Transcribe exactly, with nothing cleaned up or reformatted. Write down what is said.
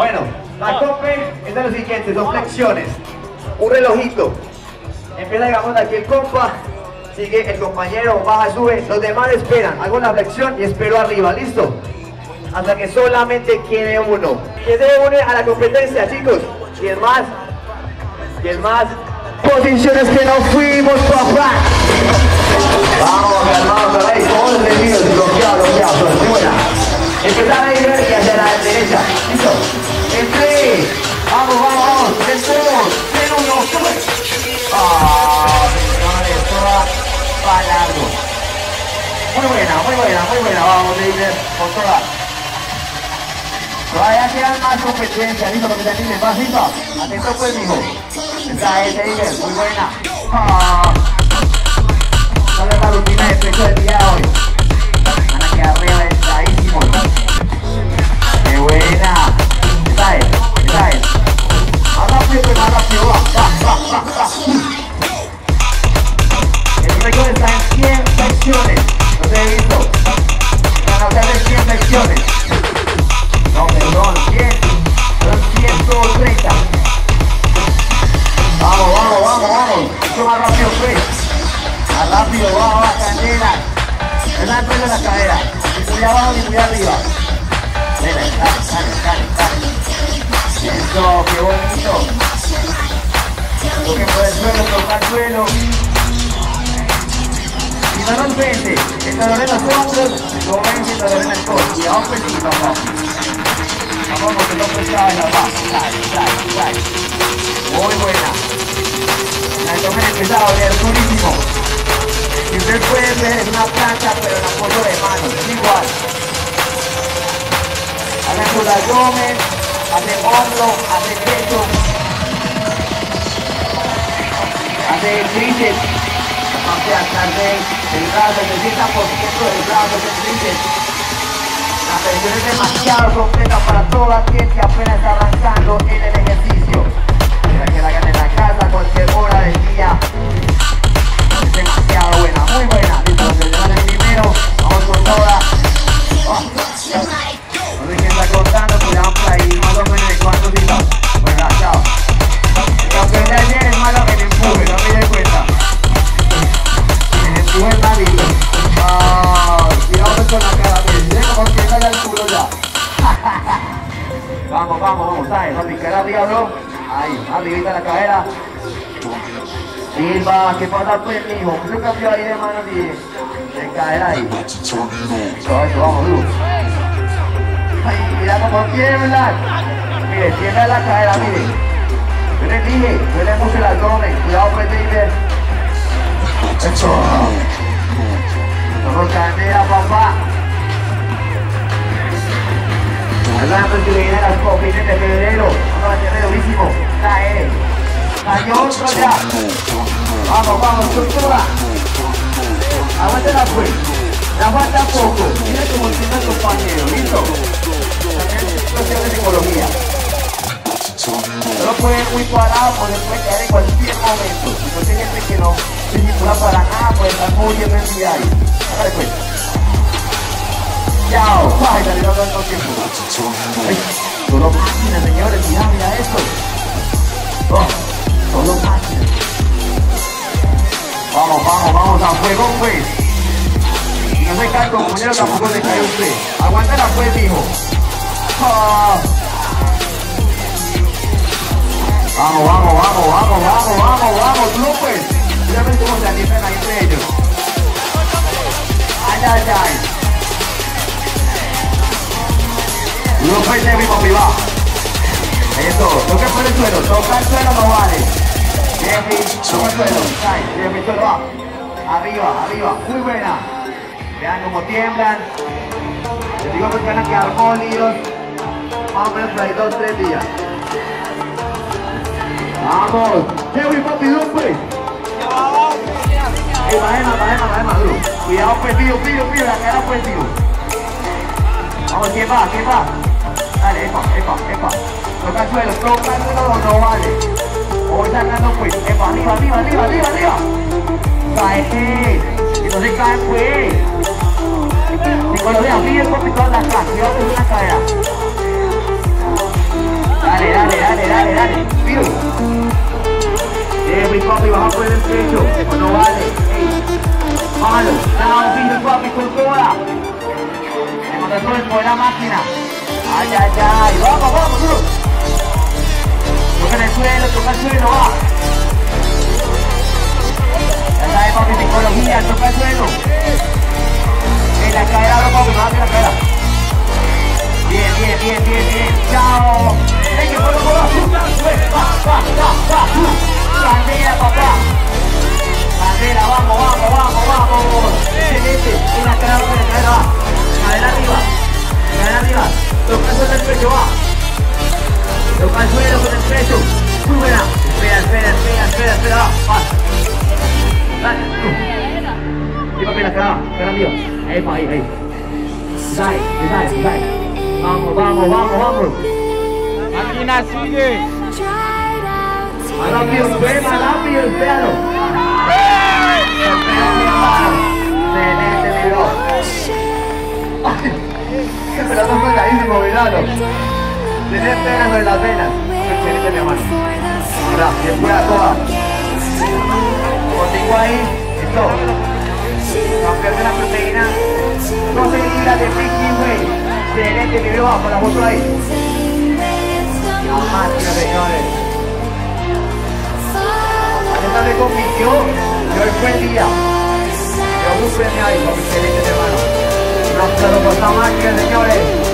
Bueno, la copla es de lo siguiente, son flexiones. Un relojito. Empieza, digamos, aquí el compa, sigue el compañero, baja, sube. Los demás esperan. Hago la flexión y espero arriba, ¿listo? Hasta que solamente quede uno. ¿Quién se une a la competencia, chicos? Y el más, y el más. Posiciones que no fuimos, papá. Vamos, calmados, otra vez. Once minutos, bloqueado, bloqueado, suena. Empezar a ir y hacia la derecha. Listo. En tres. Vamos, vamos, vamos. En dos, en uno, sube. Ah, señores, toda para largo. Muy buena, muy buena, muy buena. Vamos, líder, con toda. Todavía quedan más competencias, listo, porque ya tienen más listo. Atento pues, mijo. Esta es, líder, muy buena. Ah. ¿Cuál es la rutina de pecho del día de hoy? Van a quedar reventadísimos. ¡Qué buena! Esta es, esta es. Más rápido, que más rápido. Va, va, va, va, va. El récord está en cien flexiones. No te he visto. Están a hacer cien flexiones. No, perdón, cien. Son ciento treinta. Vamos, vamos, vamos, vamos. Esto más rápido, pues. Rápido, bajo la cadera. No la empresa en la cadera. Ni muy abajo ni muy arriba. Ven, dale, dale, dale. Eso, qué bonito. Lo que fue el suelo, tocar suelo. Y no nos vende. Esta lo ven los hombros. Lo ven si lo ven el coche. Y vamos pues, papá. Vamos porque no prestaba en la paz. Dale, dale, dale. Muy buena. La tomen empezado a ver durísimo. Si usted puede ver, es una plancha, pero en apoyo de manos, es igual. Hace su abdomen, hace hombro, hace pecho, hace tríceps, hace tarde el brazo, sesenta por ciento del brazo es tríceps. La presión es demasiado completa para todo aquel que apenas está arrancando en el ejercicio. Para que la hagan en la casa, cualquier hora del día. Demasiado buena, muy buena. Entonces, le el primero, vamos con toda. Oh, no sé quién está contando, cuidado por ahí, más o menos en cuántos y dos. Bueno, chao. Aunque usted bien es malo que le empuje, no me dé cuenta. Que le empuje el marido. Oh, cuidado con la cara, que se como que sale el culo ya. Vamos, vamos, vamos, ¿sabes? A picar arriba, bro. Ahí, arribita la cadera. Silva, ¿qué pasa pues, mijo? ¿Qué se cambió ahí de manos y de cadera ahí? Todo eso, vamos, Lu. Ay, mira cómo tiemblan. Mire, tiembla la cadera, mire. Yo les dije, duele mucho el abdomen. Cuidado pues, David. Eso. Solo cadera, papá. Hablando de que viene a las copines de febrero. Vamos a tener durísimo. Cae. Hay otro ya. Vamos, vamos, doctora. Aguántala pues. La aguanta poco. Mira cómo tiene el compañero, ¿listo? También de psicología. No lo pueden muy parado, porque puede caer en cualquier momento. Si no tiene gente que no se circula para nada, pues está muy bien en el diario. Hágale pues. Chao. Ay, dale, no tanto tiempo. Solo máquinas, señores, mira, mira esto. Oh. Solo máquinas. Vamos, vamos, vamos, a fuego pues. Si no se cae el compañero tampoco se cae usted. Aguántala pues, hijo. Oh. Vamos, vamos, vamos, vamos, vamos, vamos, vamos, Lupes. Ya ven cómo se animan ahí entre ellos. Ay, ay, ay. Lupes de mi papi, va. Eso, toca por el suelo, toca el suelo no vale. Debbie, toca el suelo, cae, Debbie, suelo va. Arriba, arriba, muy buena. Vean cómo tiemblan. Les digo que van a quedar molidos. Más o menos por ahí dos, tres días. Vamos. Debbie, papi, Lupes. Eh, bajema, bajema, bajema, duro. Cuidado, pues, tío, tío, tío, la cara, pues, tío. Vamos, ¿quién va? ¿Quién va? Dale, epa, epa, epa. Toca el suelo, toca el suelo, no vale. Voy sacando pues, epa, arriba, arriba, arriba, arriba, arriba. Cae, que no se cae pues. Y cuando veas, mire el poquito de la cara, cuidado con la cadera. Toca el suelo con el pecho. Muy buena. Espera, espera, espera, espera, espera. Va. Lleva apenas, cara, cara arriba. Ahí, ahí, ahí. Dale, dale, dale. Vamos, vamos, vamos, vamos. Máquina, sigue. Rápido, espera, rápido, espera. Pero no fue caísimo, miralo. Tenés penas sobre las venas. Excelente, mi hermano. Ahora, bien fuera toda. Contigo ahí, listo. Campeón de la proteína. doce libras de Mickey Way. Excelente, mi bro, con la foto ahí. No más, señores. Ayer me convirtió y hoy fue el día. Yo muy premiado, excelente, mi hermano. Hasta luego, hasta mañana, señores.